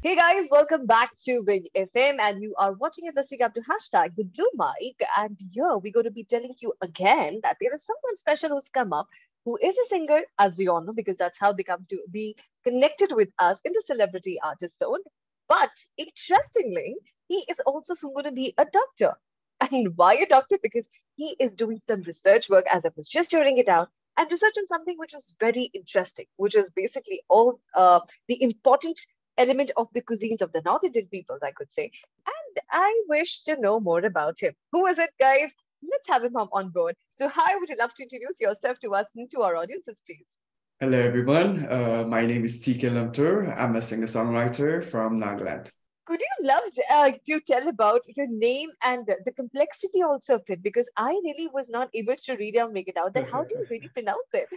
Hey guys, welcome back to Wing FM, and you are watching and listening up to hashtag The Blue Mic. And here we're going to be telling you again that there is someone special who's come up, who is a singer, as we all know, because that's how they come to be connected with us in the celebrity artist zone. But interestingly, he is also soon going to be a doctor. And why a doctor? Because he is doing some research work, as I was just hearing it out, and research on something which is very interesting, which is basically all the important element of the cuisines of the North Indian peoples, I could say. And I wish to know more about him. Who is it, guys? Let's have him on board. So hi, would you love to introduce yourself to us and to our audiences, please? Hello, everyone. My name is TK Lemtur. I'm a singer-songwriter from Nagaland. Could you love to tell about your name and the complexity also of it? Because I really was not able to read it or make it out. Then how do you really pronounce it?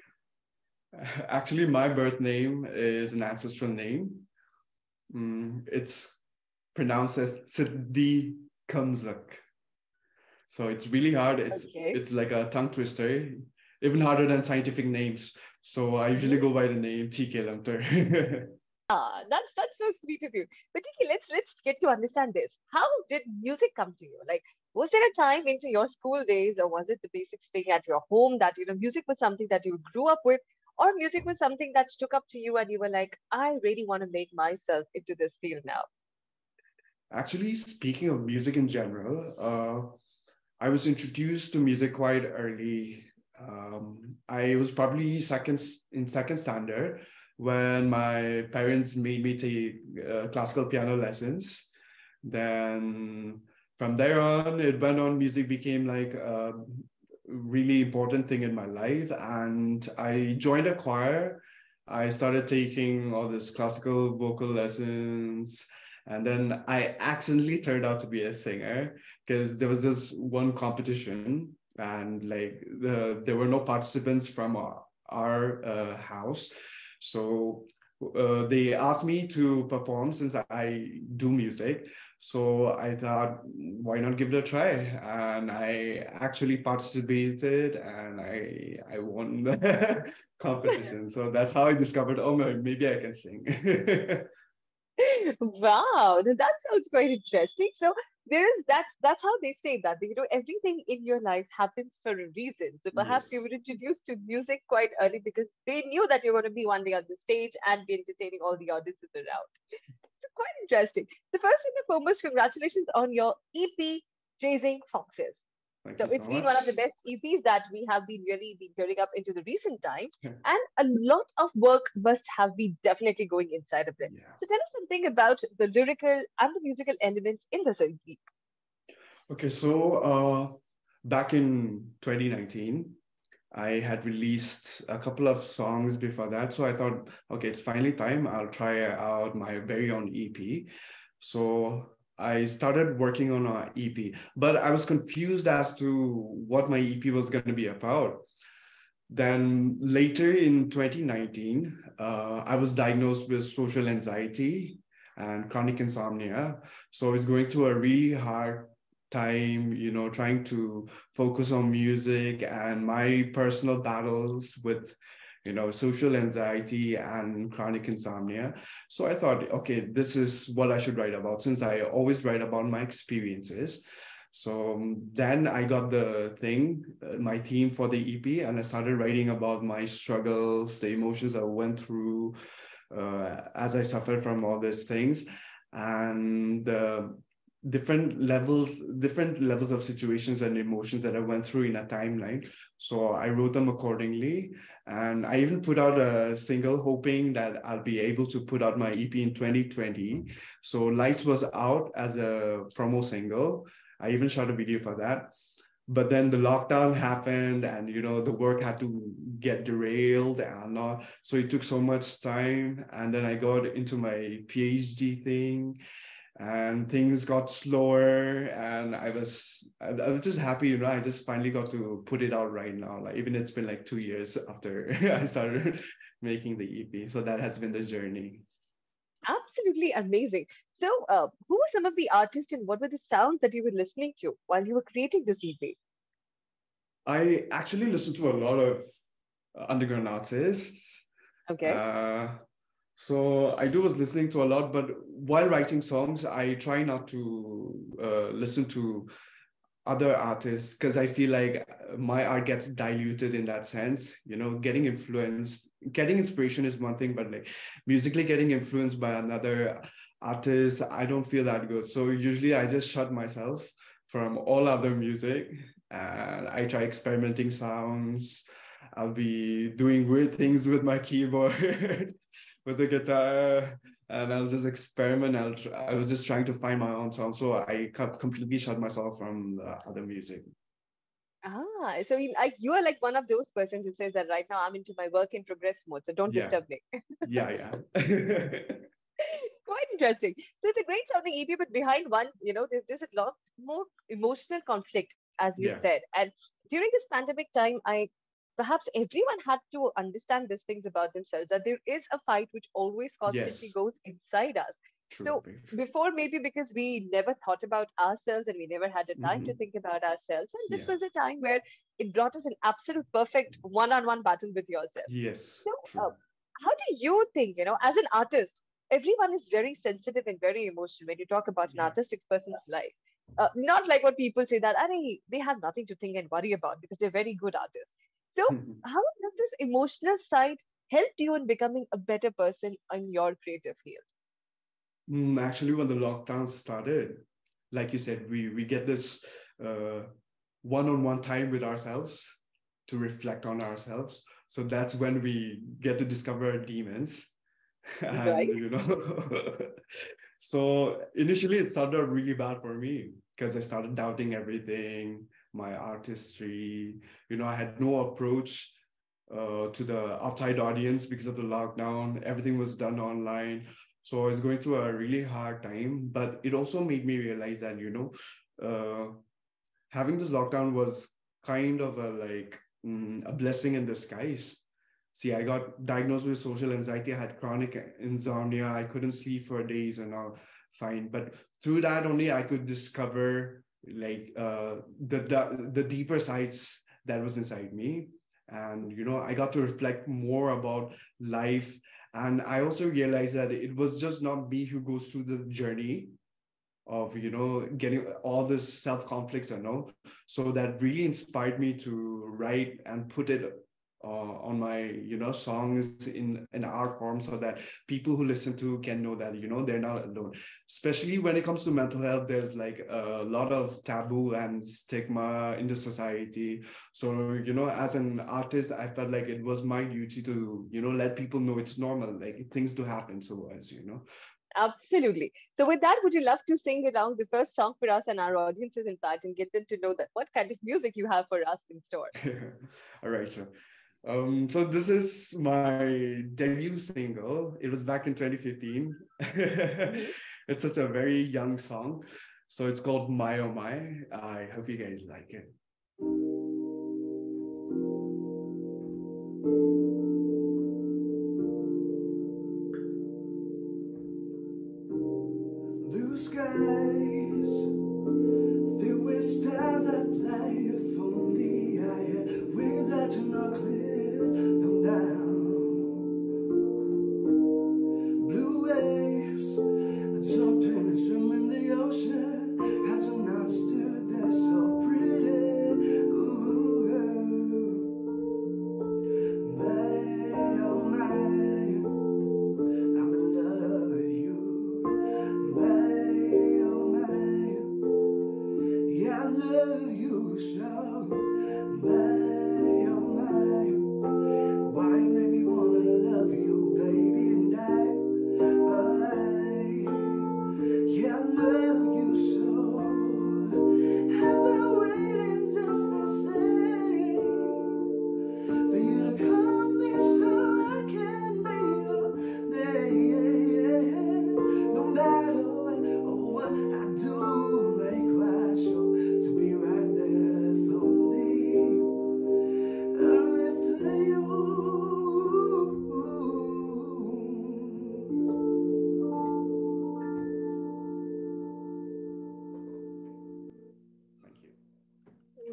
Actually, my birth name is an ancestral name. It's pronounced as Siddhi kamsak. So it's really hard. It's like a tongue twister, even harder than scientific names. So I usually go by the name TK Lemtur. That's so sweet of you. But TK, let's get to understand this. How did music come to you? Like, was there a time into your school days, or was it the basic thing at your home that, you know, music was something that you grew up with? Or music was something that stuck up to you and you were like, I really want to make myself into this field now? Actually, speaking of music in general, I was introduced to music quite early. I was probably in second standard when my parents made me take classical piano lessons. Then from there on, it went on. Music became like really important thing in my life, and I joined a choir. I started taking all this classical vocal lessons, and then I accidentally turned out to be a singer because there was this one competition, and like there were no participants from our house, so they asked me to perform since I do music. So I thought, why not give it a try? And I actually participated, and I won the competition. So that's how I discovered, oh, maybe I can sing. Wow, that sounds quite interesting. So there is that's how they say that, you know, everything in your life happens for a reason. So perhaps you were introduced to music quite early because they knew that you're going to be one day on the stage and be entertaining all the audiences around. So quite interesting. The first thing and foremost, congratulations on your EP, Chasing Foxes. Thank you so much. It's been one of the best EPs that we have really been hearing up into the recent times. And a lot of work must have been definitely going inside of it. Yeah. So tell us something about the lyrical and the musical elements in this EP. Okay, so back in 2019, I had released a couple of songs before that. So I thought, okay, it's finally time. I'll try out my very own EP. So I started working on an EP, but I was confused as to what my EP was going to be about. Then later in 2019, I was diagnosed with social anxiety and chronic insomnia. So I was going through a really hard time, you know, trying to focus on music and my personal battles with, you know, social anxiety and chronic insomnia. So I thought, okay, this is what I should write about since I always write about my experiences. So then I got the thing, my theme for the EP, and I started writing about my struggles, the emotions I went through as I suffered from all these things. And different levels of situations and emotions that I went through in a timeline. So I wrote them accordingly, and I even put out a single hoping that I'll be able to put out my EP in 2020. So Lights was out as a promo single. I even shot a video for that, but then the lockdown happened, and you know, the work had to get derailed and all. So it took so much time, and then I got into my PhD thing, and things got slower, and I was just happy, you know, I just finally got to put it out right now. Like, even it's been like 2 years after I started making the EP. So that has been the journey. Absolutely amazing. So who were some of the artists, and what were the sounds that you were listening to while you were creating this EP? I actually listened to a lot of underground artists. Okay. So I do was listening to a lot, but while writing songs, I try not to listen to other artists because I feel like my art gets diluted in that sense. You know, getting influenced, getting inspiration is one thing, but like musically getting influenced by another artist, I don't feel that good. So usually I just shut myself from all other music and I try experimenting sounds. I'll be doing weird things with my keyboard, with the guitar, and I'll just experiment. I was just trying to find my own sound, so I completely shut myself from the other music. Ah, so you are like one of those persons who says that right now I'm into my work in progress mode, so don't disturb me. Yeah. Quite interesting. So it's a great sounding EP, but behind one, you know, there's a lot more emotional conflict, as you said. And during this pandemic time, perhaps everyone had to understand these things about themselves, that there is a fight which always constantly goes inside us. True, so before, maybe because we never thought about ourselves and we never had a time to think about ourselves. And this was a time where it brought us an absolute perfect one-on-one battle with yourself. Yes. So how do you think, you know, as an artist, everyone is very sensitive and very emotional when you talk about an artistic person's life. Not like what people say that, they have nothing to think and worry about because they're very good artists. So how does this emotional side help you in becoming a better person in your creative field? Actually, when the lockdown started, like you said, we get this one-on-one time with ourselves to reflect on ourselves. So that's when we get to discover our demons. And, you know, so initially it started really bad for me because I started doubting everything. My artistry, you know, I had no approach to the outside audience because of the lockdown. Everything was done online. So I was going through a really hard time, but it also made me realize that, you know, having this lockdown was kind of a blessing in disguise. See, I got diagnosed with social anxiety. I had chronic insomnia. I couldn't sleep for days and all. Fine. But through that only I could discover the deeper sides that was inside me. And, you know, I got to reflect more about life. And I also realized that it was just not me who goes through the journey of, you know, getting all this self-conflicts and all. So that really inspired me to write and put it on my, you know, songs in art form so that people who listen to can know that, you know, they're not alone. Especially when it comes to mental health, there's like a lot of taboo and stigma in the society. So, you know, as an artist, I felt like it was my duty to, you know, let people know it's normal, like things do happen to us, you know. Absolutely. So with that, would you love to sing along the first song for us and our audiences, in fact, and get them to know that what kind of music you have for us in store? All right, sure. So this is my debut single. It was back in 2015. It's such a very young song. So it's called My Oh My. I hope you guys like it. Blue skies filled with stars that fly. If only I had wings that do not clear.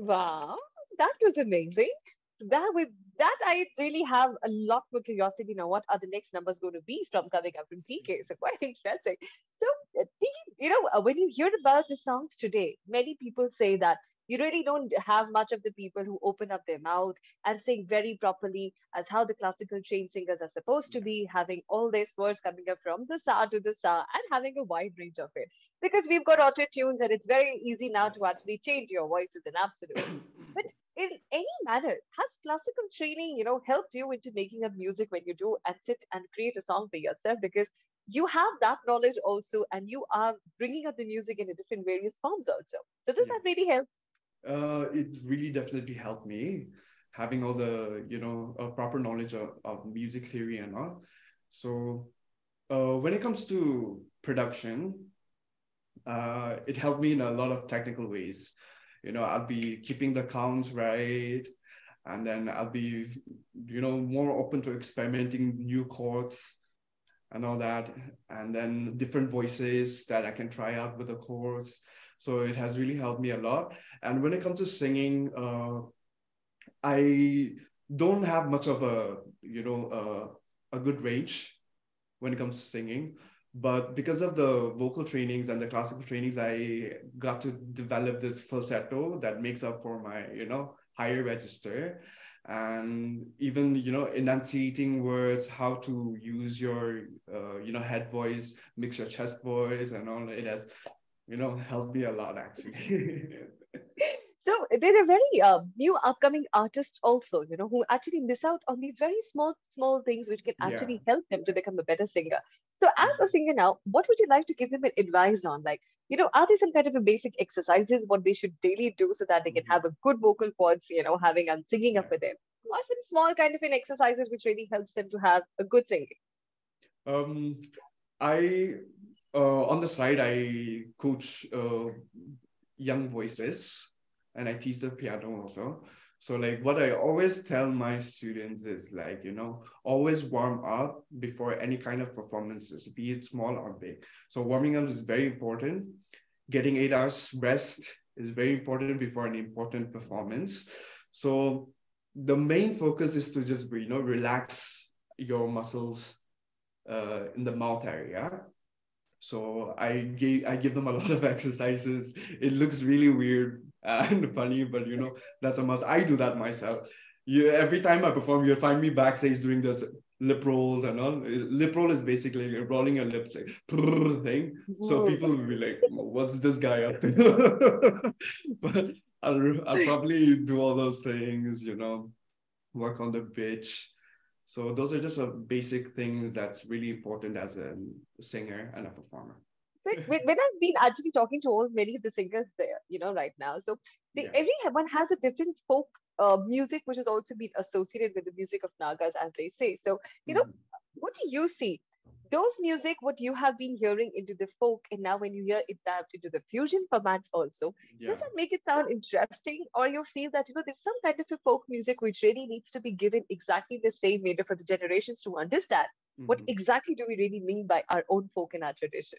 Wow, that was amazing. So that with that I really have a lot more curiosity now. What are the next numbers going to be from coming up from TK? So quite interesting. So TK, you know, when you hear about the songs today, many people say that you really don't have much of the people who open up their mouth and sing very properly as how the classical trained singers are supposed to be, having all their words coming up from the sa to the sa and having a wide range of it. Because we've got auto-tunes and it's very easy now to actually change your voices in absolute. But in any manner, has classical training, you know, helped you into making up music when you do and sit and create a song for yourself? Because you have that knowledge also and you are bringing up the music in a different various forms also. So does that really help? It really definitely helped me having all the, you know, proper knowledge of music theory and all. So when it comes to production, it helped me in a lot of technical ways. You know, I'll be keeping the counts right. And then I'll be, you know, more open to experimenting new chords and all that. And then different voices that I can try out with the chords. So it has really helped me a lot. And when it comes to singing, I don't have much of a, you know, a good range when it comes to singing. But because of the vocal trainings and the classical trainings, I got to develop this falsetto that makes up for my, you know, higher register. And even, you know, enunciating words, how to use your, you know, head voice, mix your chest voice and all, it has, you know, helped me a lot, actually. So there are very new upcoming artists also, you know, who actually miss out on these very small things which can actually help them to become a better singer. So as a singer now, what would you like to give them an advice on? Like, you know, are there some kind of a basic exercises what they should daily do so that they can have a good vocal cords, you know, having and singing up with them? What are some small kind of an exercises which really helps them to have a good singing? On the side, I coach young voices and I teach the piano also. So like what I always tell my students is like, you know, always warm up before any kind of performances, be it small or big. So warming up is very important. Getting 8 hours rest is very important before an important performance. So the main focus is to just, you know, relax your muscles in the mouth area. So I give them a lot of exercises. It looks really weird and funny, but you know, that's a must. I do that myself. Every time I perform, you'll find me backstage doing this lip rolls and all. Lip roll is basically rolling your lips, like thing. So people will be like, what's this guy up to? But I'll probably do all those things, you know, work on the pitch. So those are just some basic things that's really important as a singer and a performer. When I've been actually talking to many of the singers there, you know, right now, so everyone has a different folk music, which has also been associated with the music of Nagas, as they say. So, you know, what do you see? Those music, what you have been hearing into the folk, and now when you hear it adapt into the fusion formats also, does that make it sound interesting? Or you feel that, you know, there's some kind of a folk music which really needs to be given exactly the same way for the generations to understand? What exactly do we really mean by our own folk and our tradition?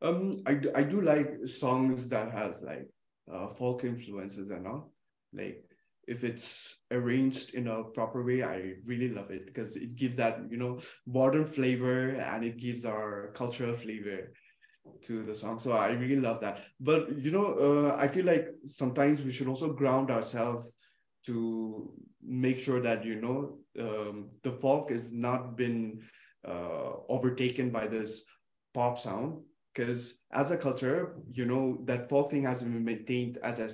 I do like songs that has like folk influences and all. Like if it's arranged in a proper way, I really love it because it gives that, you know, modern flavor and it gives our cultural flavor to the song. So I really love that. But, you know, I feel like sometimes we should also ground ourselves to make sure that, you know, the folk has not been overtaken by this pop sound. Because as a culture, you know, that folk thing has been maintained as a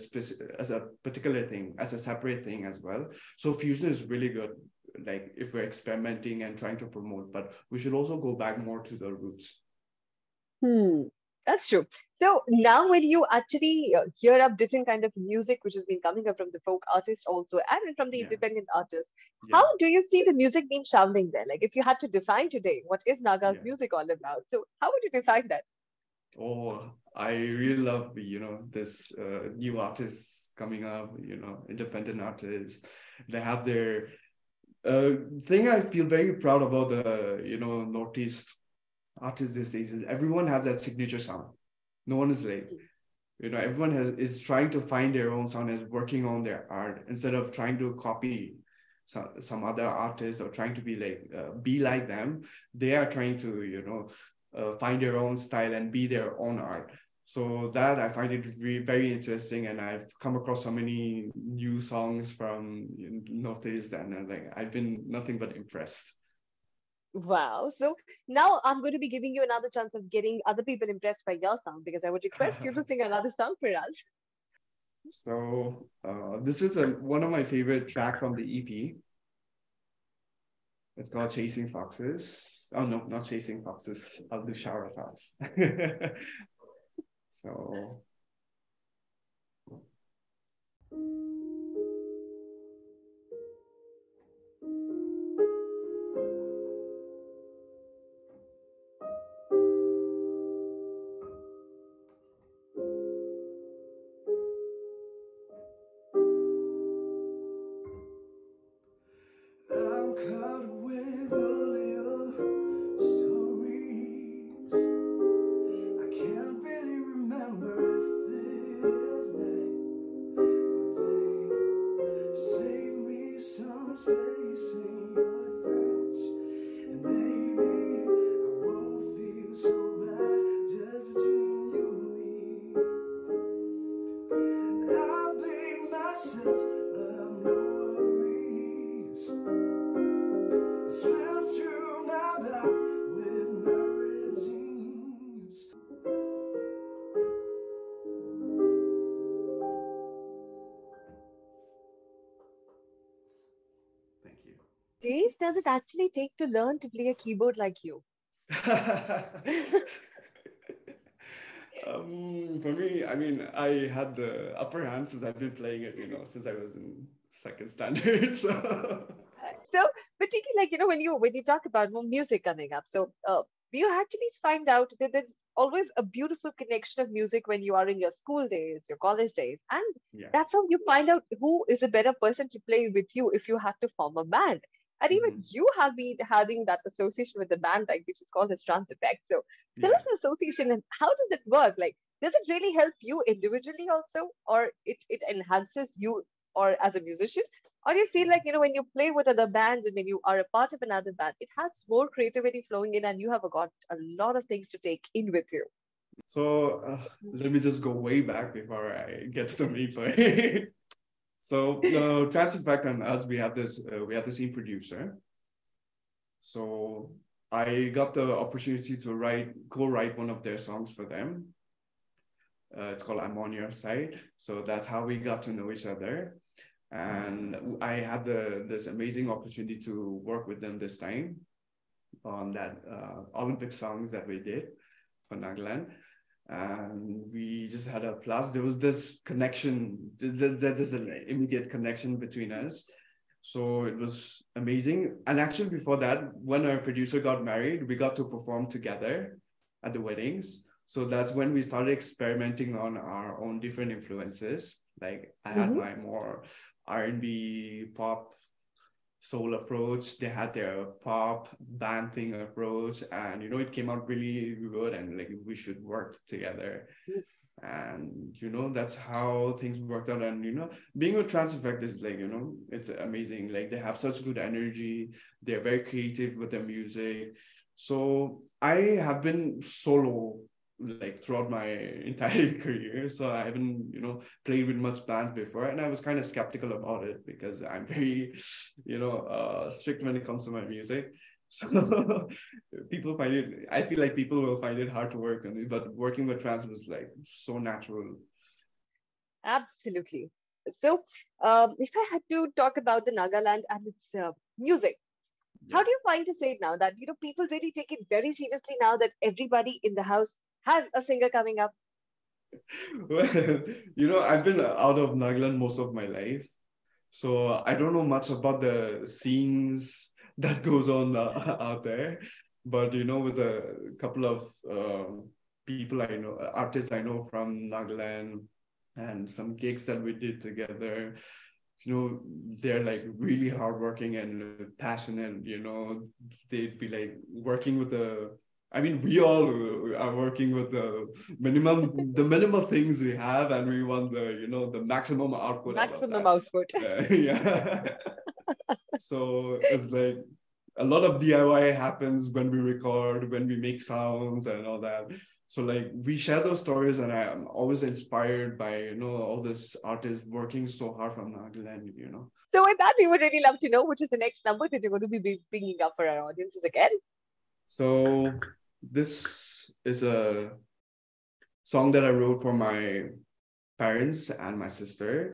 particular thing, as a separate thing as well. So fusion is really good, like if we're experimenting and trying to promote, but we should also go back more to the roots. That's true. So now when you actually hear up different kind of music, which has been coming up from the folk artists also and from the independent artists, how do you see the music being sounding there? Like if you had to define today, what is Naga's music all about? So how would you define that? Oh, I really love, you know, this new artists coming up, you know, independent artists. They have their thing. I feel very proud about the, you know, Northeast artists these days. Everyone has that signature sound. No one is like, you know, everyone is trying to find their own sound, is working on their art instead of trying to copy some other artists or trying to be like them. They are trying to, find their own style and be their own art. So that I find it very interesting, and I've come across so many new songs from Northeast, and I've been nothing but impressed. Wow. So now I'm going to be giving you another chance of getting other people impressed by your song, because I would request you to sing another song for us. So this is one of my favorite tracks from the EP. It's called Chasing Foxes. Oh, no, not Chasing Foxes. I'll do Shower Thoughts. So... Days does it actually take to learn to play a keyboard like you? For me, I had the upper hand since I've been playing it, since I was in second standard. So particularly, when you talk about music coming up, so you actually find out that there's always a beautiful connection of music when you are in your school days, your college days. And that's how you find out who is a better person to play with you if you had to form a band. And even you have been having that association with the band, which is called the Trance Effect. So tell us the association and how does it work? Does it really help you individually also, or it enhances you or as a musician? Or do you feel like, when you play with other bands and when you are a part of another band, it has more creativity flowing in and you have got a lot of things to take in with you? So let me just go way back before I get to the main point. So Trance Effect and us, we have this in producer. So I got the opportunity to co-write one of their songs for them. It's called I'm On Your Side. So that's how we got to know each other. And I had this amazing opportunity to work with them this time on that Olympic songs that we did for Nagaland. And we just had a blast. There was this connection, there's an immediate connection between us. So it was amazing. And actually before that, when our producer got married, we got to perform together at the weddings. So that's when we started experimenting on our own different influences. I had my more R&B pop soul approach. They had their pop band thing approach, and it came out really good. And we should work together, and that's how things worked out. And being with Trance Effect is it's amazing. They have such good energy. They're very creative with their music. So I have been solo throughout my entire career, so I haven't played with much bands before, and I was kind of skeptical about it because I'm very strict when it comes to my music, so I feel like people will find it hard to work on it, but working with Trance was so natural. Absolutely. So if I had to talk about the Nagaland and its music, how do you find to say it now that people really take it very seriously now that everybody in the house has a singer coming up? Well, I've been out of Nagaland most of my life, so I don't know much about the scenes that goes on out there. But with a couple of people I know, artists I know from Nagaland, and some gigs that we did together, they're really hardworking and passionate. They'd be working with the. We all are working with the minimal things we have, and we want the maximum output. Maximum output. Yeah. So it's like a lot of DIY happens when we record, when we make sounds and all that. So like we share those stories, and I'm always inspired by, you know, all this artists working so hard from Nagaland, you know. So with that, we would really love to know, which is the next number that you're going to be bringing up for our audiences again? So this is a song that I wrote for my parents and my sister.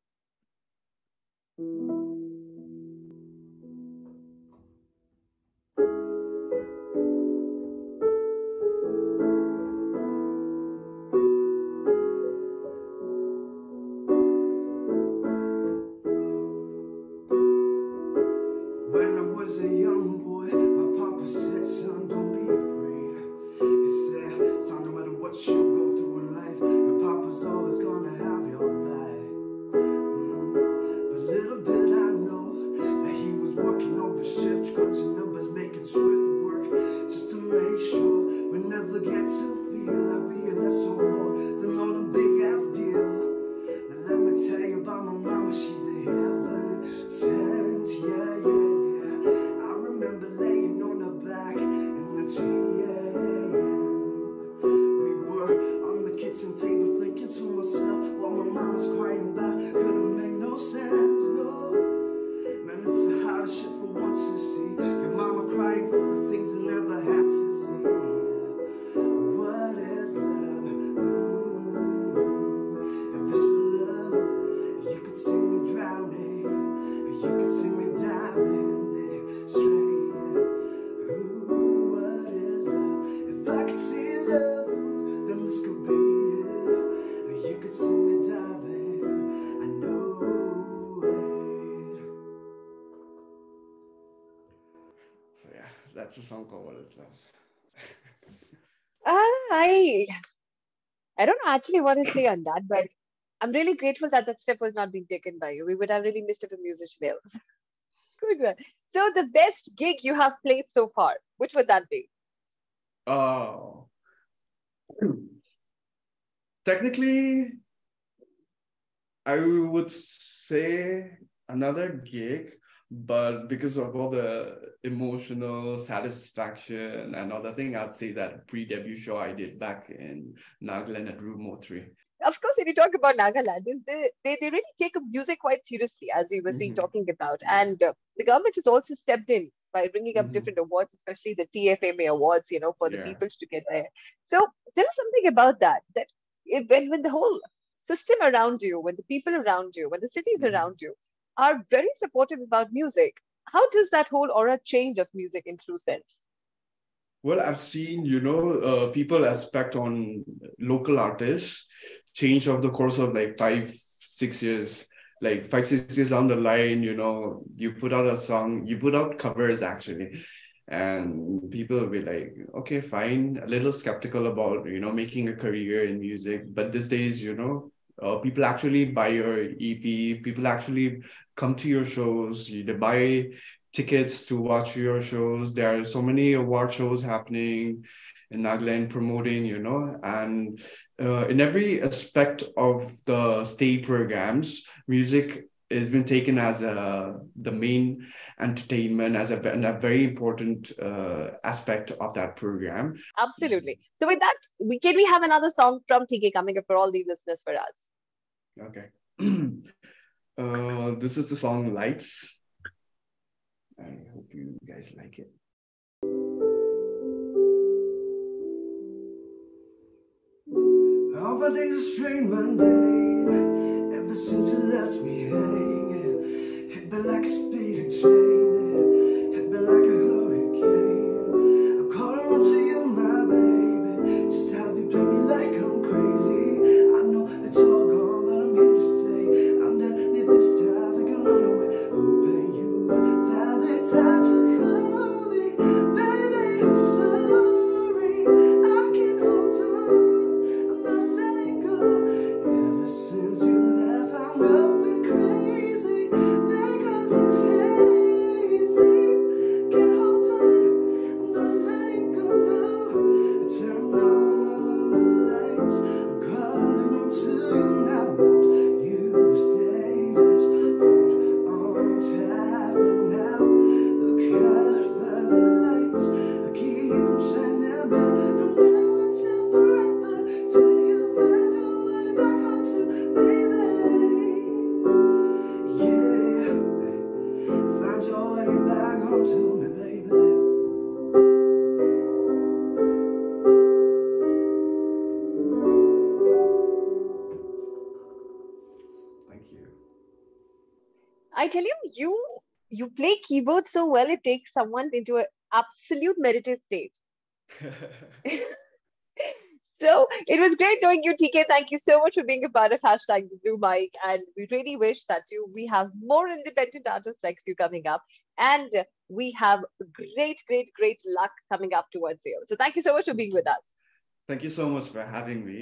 That's a song called What Is Love. I don't actually want to say on that, but I'm really grateful that that step was not being taken by you. We would have really missed it with musician else. Good one. So the best gig you have played so far, which would that be? Oh, technically, I would say another gig. But because of all the emotional satisfaction and other thing, I'd say that pre-debut show I did back in Nagaland at Room 03. Of course, when you talk about Nagaland, they really take music quite seriously, as we were saying, talking about. And the government has also stepped in by bringing up different awards, especially the TFMA awards, you know, for the people to get there. So there is something about that, that when the whole system around you, when the people around you, when the cities around you, are very supportive about music. How does that whole aura change of music in true sense? Well, I've seen, you know, people aspect on local artists change over the course of like 5-6 years. Like 5-6 years down the line, you know, you put out a song, you put out covers actually. And people will be like, okay, fine. A little skeptical about, you know, making a career in music. But these days, you know, people actually buy your EP, people actually come to your shows, they buy tickets to watch your shows. There are so many award shows happening in Nagaland promoting, you know, and in every aspect of the stage programs, music has been taken as the main entertainment, as a very important aspect of that program. Absolutely. So with that, can we have another song from TK coming up for all the listeners for us? Okay. This is the song Lights. I hope you guys like it. All my days are strange mundane. Ever since you left me hanging, hit me like a speeding train, hit me like a hurricane. I'm calling on to you, my baby. Just have you play me like I'm crazy. I know it's all gone. I tell you, you play keyboard so well, it takes someone into an absolute meditative state. So it was great knowing you, TK. Thank you so much for being a part of #TheBlueMic. And we really wish that we have more independent artists like you coming up. And we have great luck coming up towards you. So thank you so much for being with us. Thank you so much for having me.